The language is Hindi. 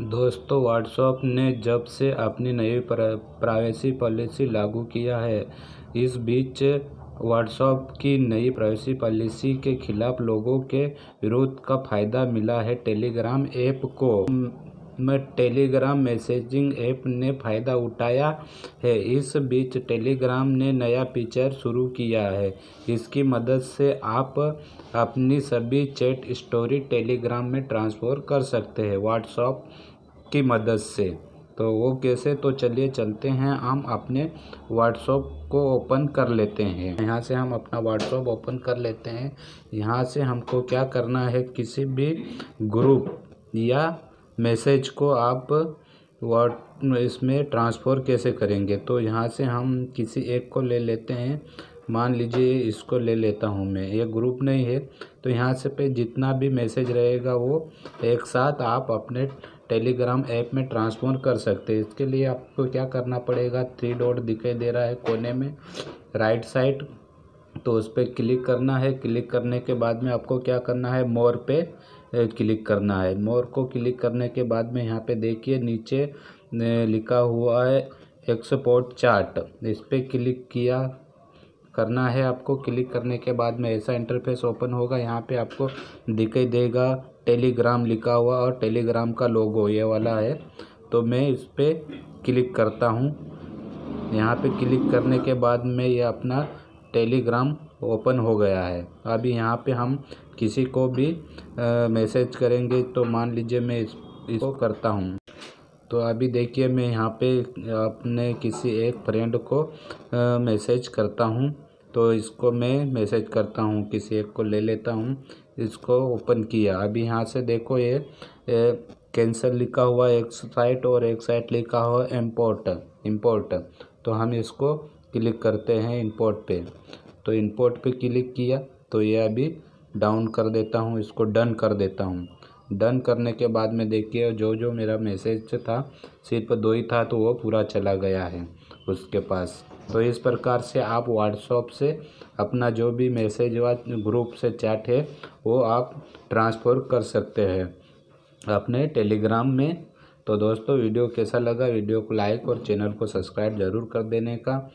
दोस्तों, व्हाट्सएप ने जब से अपनी नई प्राइवेसी पॉलिसी लागू किया है, इस बीच व्हाट्सएप की नई प्राइवेसी पॉलिसी के खिलाफ लोगों के विरोध का फ़ायदा मिला है टेलीग्राम ऐप को। टेलीग्राम मैसेजिंग ऐप ने फ़ायदा उठाया है। इस बीच टेलीग्राम ने नया फीचर शुरू किया है। इसकी मदद से आप अपनी सभी चैट स्टोरी टेलीग्राम में ट्रांसफ़र कर सकते हैं व्हाट्सएप की मदद से। तो वो कैसे, तो चलिए चलते हैं, हम अपने व्हाट्सएप को ओपन कर लेते हैं। यहाँ से हम अपना व्हाट्सएप ओपन कर लेते हैं। यहाँ से हमको क्या करना है, किसी भी ग्रुप या मैसेज को आप इसमें ट्रांसफ़र कैसे करेंगे। तो यहाँ से हम किसी एक को ले लेते हैं, मान लीजिए इसको ले लेता हूँ मैं, ये ग्रुप नहीं है। तो यहाँ से पे जितना भी मैसेज रहेगा वो एक साथ आप अपने टेलीग्राम ऐप में ट्रांसफ़र कर सकते हैं। इसके लिए आपको क्या करना पड़ेगा, थ्री डॉट दिखाई दे रहा है कोने में राइट साइड, तो उस पर क्लिक करना है। क्लिक करने के बाद में आपको क्या करना है, मोर पे क्लिक करना है। मोर को क्लिक करने के बाद में यहाँ पे देखिए नीचे लिखा हुआ है एक्सपोर्ट चार्ट, इस पर क्लिक किया करना है आपको। क्लिक करने के बाद में ऐसा इंटरफेस ओपन होगा। यहाँ पे आपको दिखाई देगा टेलीग्राम लिखा हुआ और टेलीग्राम का लोगो ये वाला है। तो मैं इस पर क्लिक करता हूँ। यहाँ पे क्लिक करने के बाद में ये अपना टेलीग्राम ओपन हो गया है। अभी यहाँ पे हम किसी को भी मैसेज करेंगे, तो मान लीजिए मैं इसको करता हूँ। तो अभी देखिए मैं यहाँ पे अपने किसी एक फ्रेंड को मैसेज करता हूँ। तो इसको मैं मैसेज करता हूँ, किसी एक को ले लेता हूँ, इसको ओपन किया। अभी यहाँ से देखो ये कैंसल लिखा हुआ एक साइट और एक साइट लिखा हुआ इम्पोर्ट। तो हम इसको क्लिक करते हैं इंपोर्ट पे। तो इंपोर्ट पे क्लिक किया, तो ये अभी डाउन कर देता हूँ, इसको डन कर देता हूँ। डन करने के बाद में देखिए जो मेरा मैसेज था सिर्फ 2 ही था, तो वो पूरा चला गया है उसके पास। तो इस प्रकार से आप व्हाट्सएप से अपना जो भी मैसेज व ग्रुप से चैट है वो आप ट्रांसफ़र कर सकते हैं अपने टेलीग्राम में। तो दोस्तों, वीडियो कैसा लगा, वीडियो को लाइक और चैनल को सब्सक्राइब ज़रूर कर देने का